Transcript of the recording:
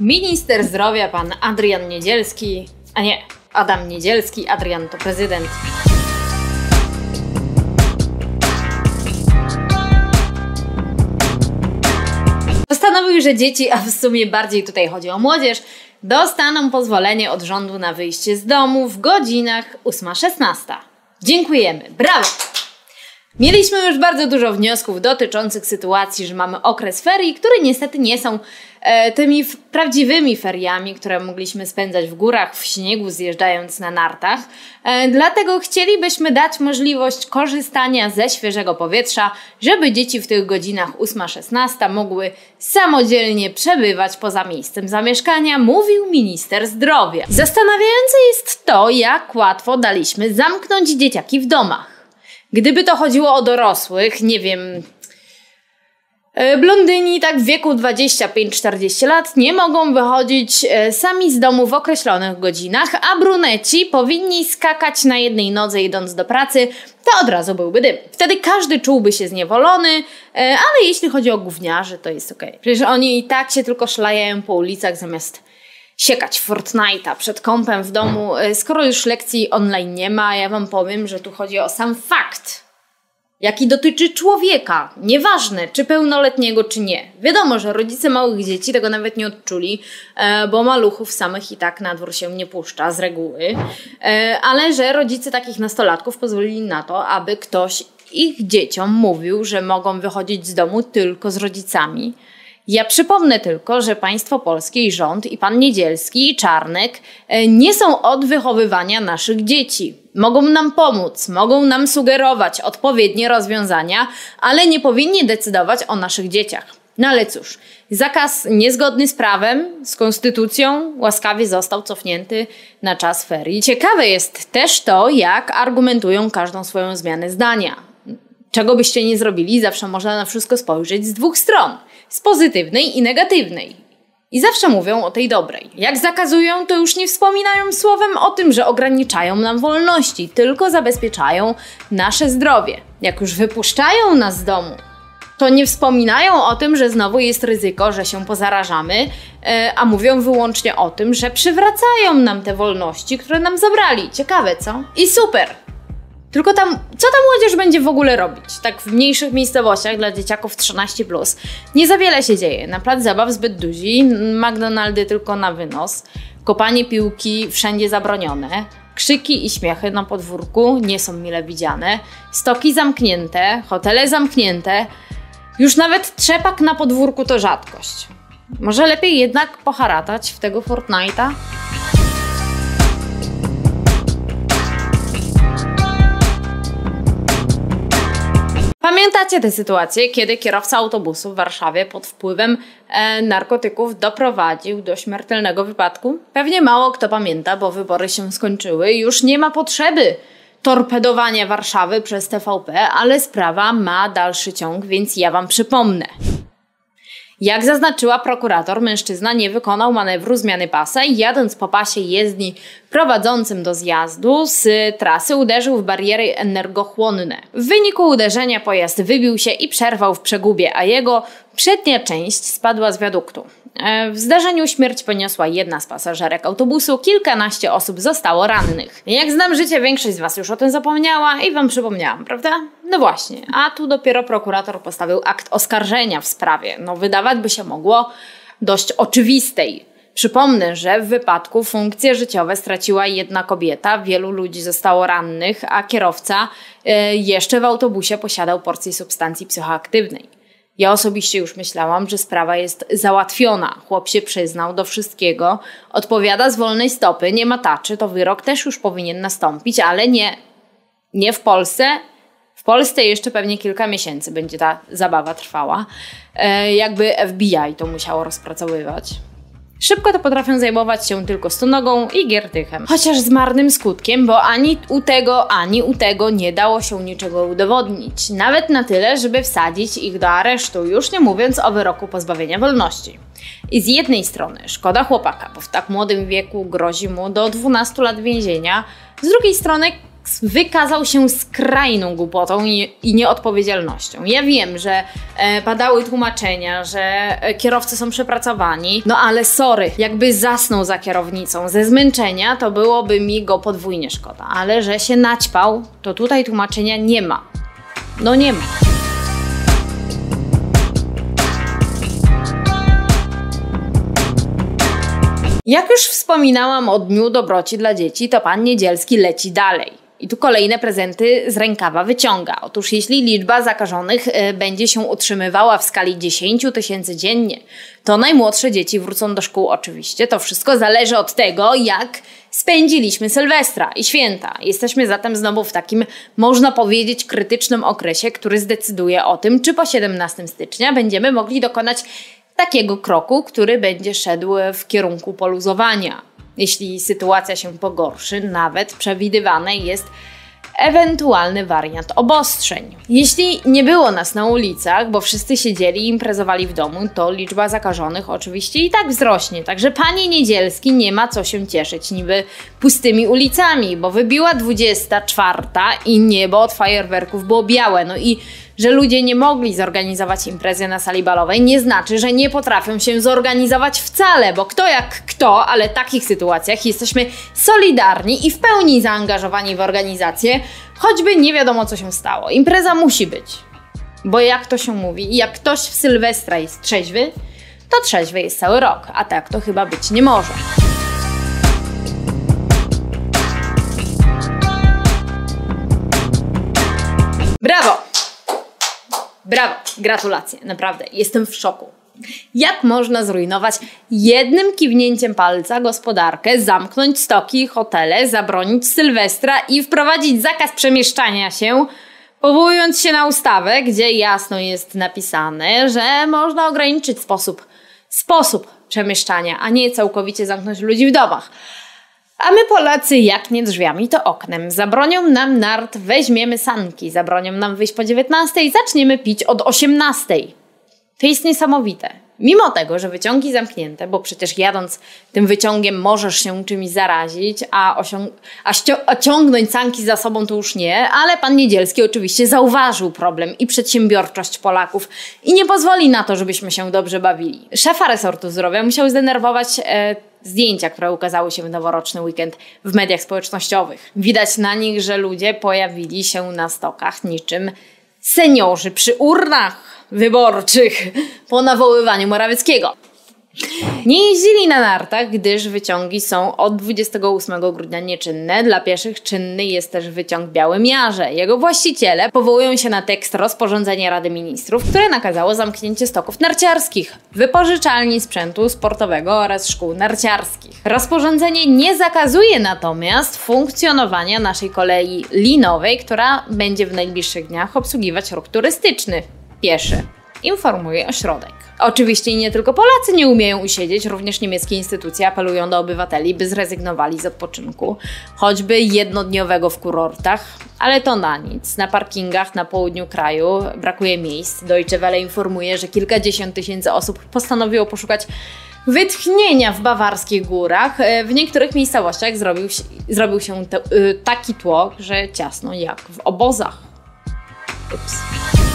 Minister zdrowia pan Adrian Niedzielski, a nie, Adam Niedzielski, Adrian to prezydent. Postanowił, że dzieci, a w sumie bardziej tutaj chodzi o młodzież, dostaną pozwolenie od rządu na wyjście z domu w godzinach 8:16. Dziękujemy, brawo! Mieliśmy już bardzo dużo wniosków dotyczących sytuacji, że mamy okres ferii, które niestety nie są tymi prawdziwymi feriami, które mogliśmy spędzać w górach, w śniegu, zjeżdżając na nartach. Dlatego chcielibyśmy dać możliwość korzystania ze świeżego powietrza, żeby dzieci w tych godzinach 8:16 mogły samodzielnie przebywać poza miejscem zamieszkania, mówił minister zdrowia. Zastanawiające jest to, jak łatwo daliśmy zamknąć dzieciaki w domach. Gdyby to chodziło o dorosłych, nie wiem, blondyni tak w wieku 25-40 lat nie mogą wychodzić sami z domu w określonych godzinach, a bruneci powinni skakać na jednej nodze idąc do pracy, to od razu byłby dym. Wtedy każdy czułby się zniewolony, ale jeśli chodzi o gówniarzy, to jest okej. Przecież oni i tak się tylko szlajają po ulicach zamiast siekać Fortnite'a przed kompem w domu, skoro już lekcji online nie ma. Ja wam powiem, że tu chodzi o sam fakt, jaki dotyczy człowieka, nieważne czy pełnoletniego, czy nie. Wiadomo, że rodzice małych dzieci tego nawet nie odczuli, bo maluchów samych i tak na dwór się nie puszcza z reguły, ale że rodzice takich nastolatków pozwolili na to, aby ktoś ich dzieciom mówił, że mogą wychodzić z domu tylko z rodzicami. Ja przypomnę tylko, że państwo polskie i rząd i pan Niedzielski i Czarnek nie są od wychowywania naszych dzieci. Mogą nam pomóc, mogą nam sugerować odpowiednie rozwiązania, ale nie powinni decydować o naszych dzieciach. No ale cóż, zakaz niezgodny z prawem, z konstytucją łaskawie został cofnięty na czas ferii. Ciekawe jest też to, jak argumentują każdą swoją zmianę zdania. Czego byście nie zrobili, zawsze można na wszystko spojrzeć z dwóch stron. Z pozytywnej i negatywnej. I zawsze mówią o tej dobrej. Jak zakazują, to już nie wspominają słowem o tym, że ograniczają nam wolności, tylko zabezpieczają nasze zdrowie. Jak już wypuszczają nas z domu, to nie wspominają o tym, że znowu jest ryzyko, że się pozarażamy, a mówią wyłącznie o tym, że przywracają nam te wolności, które nam zabrali. Ciekawe, co? I super! Tylko co ta młodzież będzie w ogóle robić? Tak w mniejszych miejscowościach dla dzieciaków 13+, nie za wiele się dzieje. Na plac zabaw zbyt duzi, McDonaldy tylko na wynos, kopanie piłki wszędzie zabronione, krzyki i śmiechy na podwórku nie są mile widziane, stoki zamknięte, hotele zamknięte, już nawet trzepak na podwórku to rzadkość. Może lepiej jednak poharatać w tego Fortnite'a? Pamiętacie tę sytuację, kiedy kierowca autobusu w Warszawie pod wpływem narkotyków doprowadził do śmiertelnego wypadku? Pewnie mało kto pamięta, bo wybory się skończyły i już nie ma potrzeby torpedowania Warszawy przez TVP, ale sprawa ma dalszy ciąg, więc ja wam przypomnę. Jak zaznaczyła prokurator, mężczyzna nie wykonał manewru zmiany pasa i jadąc po pasie jezdni prowadzącym do zjazdu z trasy uderzył w bariery energochłonne. W wyniku uderzenia pojazd wybił się i przerwał w przegubie, a jego przednia część spadła z wiaduktu. W zdarzeniu śmierć poniosła jedna z pasażerek autobusu, kilkanaście osób zostało rannych. Jak znam życie, większość z was już o tym zapomniała i wam przypomniałam, prawda? No właśnie, a tu dopiero prokurator postawił akt oskarżenia w sprawie. No wydawać by się mogło dość oczywistej. Przypomnę, że w wypadku funkcje życiowe straciła jedna kobieta, wielu ludzi zostało rannych, a kierowca jeszcze w autobusie posiadał porcję substancji psychoaktywnej. Ja osobiście już myślałam, że sprawa jest załatwiona. Chłop się przyznał do wszystkiego, odpowiada z wolnej stopy, nie mataczy, to wyrok też już powinien nastąpić, ale nie. Nie w Polsce. W Polsce jeszcze pewnie kilka miesięcy będzie ta zabawa trwała. Jakby FBI to musiało rozpracowywać. Szybko to potrafią zajmować się tylko stonogą i giertychem. Chociaż z marnym skutkiem, bo ani u tego nie dało się niczego udowodnić. Nawet na tyle, żeby wsadzić ich do aresztu, już nie mówiąc o wyroku pozbawienia wolności. I z jednej strony szkoda chłopaka, bo w tak młodym wieku grozi mu do 12 lat więzienia, z drugiej strony wykazał się skrajną głupotą i nieodpowiedzialnością. Ja wiem, że padały tłumaczenia, że kierowcy są przepracowani, no ale sorry, jakby zasnął za kierownicą ze zmęczenia, to byłoby mi go podwójnie szkoda, ale że się naćpał, to tutaj tłumaczenia nie ma. No nie ma. Jak już wspominałam o Dniu Dobroci dla Dzieci, to pan Niedzielski leci dalej. I tu kolejne prezenty z rękawa wyciąga. Otóż jeśli liczba zakażonych będzie się utrzymywała w skali 10 tysięcy dziennie, to najmłodsze dzieci wrócą do szkół oczywiście. To wszystko zależy od tego, jak spędziliśmy Sylwestra i święta. Jesteśmy zatem znowu w takim, można powiedzieć, krytycznym okresie, który zdecyduje o tym, czy po 17 stycznia będziemy mogli dokonać takiego kroku, który będzie szedł w kierunku poluzowania. Jeśli sytuacja się pogorszy, nawet przewidywany jest ewentualny wariant obostrzeń. Jeśli nie było nas na ulicach, bo wszyscy siedzieli i imprezowali w domu, to liczba zakażonych oczywiście i tak wzrośnie. Także panie Niedzielski nie ma co się cieszyć niby pustymi ulicami, bo wybiła 24 i niebo od fajerwerków było białe. No i że ludzie nie mogli zorganizować imprezy na sali balowej, nie znaczy, że nie potrafią się zorganizować wcale, bo kto jak kto, ale w takich sytuacjach jesteśmy solidarni i w pełni zaangażowani w organizację, choćby nie wiadomo co się stało. Impreza musi być, bo jak to się mówi, jak ktoś w Sylwestra jest trzeźwy, to trzeźwy jest cały rok, a tak to chyba być nie może. Brawo! Brawo, gratulacje, naprawdę, jestem w szoku. Jak można zrujnować jednym kiwnięciem palca gospodarkę, zamknąć stoki, hotele, zabronić Sylwestra i wprowadzić zakaz przemieszczania się, powołując się na ustawę, gdzie jasno jest napisane, że można ograniczyć sposób przemieszczania, a nie całkowicie zamknąć ludzi w domach. A my Polacy, jak nie drzwiami, to oknem. Zabronią nam nart, weźmiemy sanki. Zabronią nam wyjść po 19, zaczniemy pić od 18. To jest niesamowite. Mimo tego, że wyciągi zamknięte, bo przecież jadąc tym wyciągiem możesz się czymś zarazić, a ciągnąć sanki za sobą to już nie, ale pan Niedzielski oczywiście zauważył problem i przedsiębiorczość Polaków i nie pozwoli na to, żebyśmy się dobrze bawili. Szefa resortu zdrowia musiał zdenerwować zdjęcia, które ukazały się w noworoczny weekend w mediach społecznościowych. Widać na nich, że ludzie pojawili się na stokach niczym seniorzy przy urnach wyborczych po nawoływaniu Morawieckiego. Nie jeździli na nartach, gdyż wyciągi są od 28 grudnia nieczynne. Dla pieszych czynny jest też wyciąg w Białym Miarze. Jego właściciele powołują się na tekst rozporządzenia Rady Ministrów, które nakazało zamknięcie stoków narciarskich, wypożyczalni sprzętu sportowego oraz szkół narciarskich. Rozporządzenie nie zakazuje natomiast funkcjonowania naszej kolei linowej, która będzie w najbliższych dniach obsługiwać ruch turystyczny pieszy, informuje ośrodek. Oczywiście nie tylko Polacy nie umieją usiedzieć, również niemieckie instytucje apelują do obywateli, by zrezygnowali z odpoczynku, choćby jednodniowego w kurortach, ale to na nic. Na parkingach na południu kraju brakuje miejsc. Deutsche Welle informuje, że kilkadziesiąt tysięcy osób postanowiło poszukać wytchnienia w bawarskich górach. W niektórych miejscowościach zrobił się taki tłok, że ciasno jak w obozach. Ups.